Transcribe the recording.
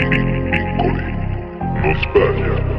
Nicole, non sbaglia.